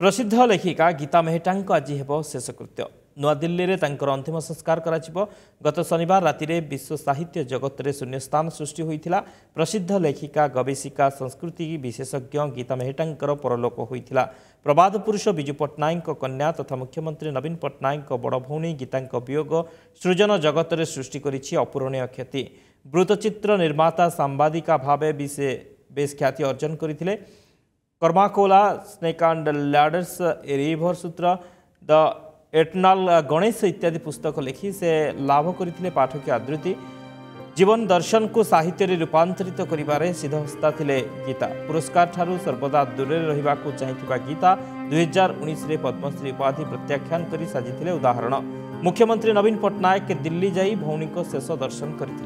प्रसिद्ध लेखिका गीता मेहता आज हो शेषकृत्य नुआ दिल्ली रे तांकर अंतिम संस्कार करा। गत शनिवार राति रे विश्व साहित्य जगत रे शून्य स्थान सृष्टि होइथिला। प्रसिद्ध लेखिका गवेषिका संस्कृति विशेषज्ञ गीता मेहतांकर परलोक होइथिला। प्रबाद पुरुष बिजू पटनायक कन्या तथा मुख्यमंत्री नवीन पटनायक बड़ भौणी गीतांक वियोग सृजन जगत रे सृष्टि करिछि अपूरणीय क्षति। वृत्तचित्र निर्माता सांबादिका भावे बेस ख्याति अर्जन करथिले। कर्माकोला स्नेक एंड लैडर्स रिवर सूत्र द एटर्नल गणेश इत्यादि पुस्तक लिखि से लाभ करथिले पाठक आदृति। जीवन दर्शन को साहित्य रे रूपांतरित करिबारे सिद्धहस्ता थिले गीता। पुरस्कार ठारू सर्वदा दूर रहिबाकू चाहिथिबा गीता 2019 रे पद्मश्री उपाधि प्रत्याख्यान करी साजिथिले उदाहरण। मुख्यमंत्री नवीन पटनायक दिल्ली जाई भौणी को शेष दर्शन कर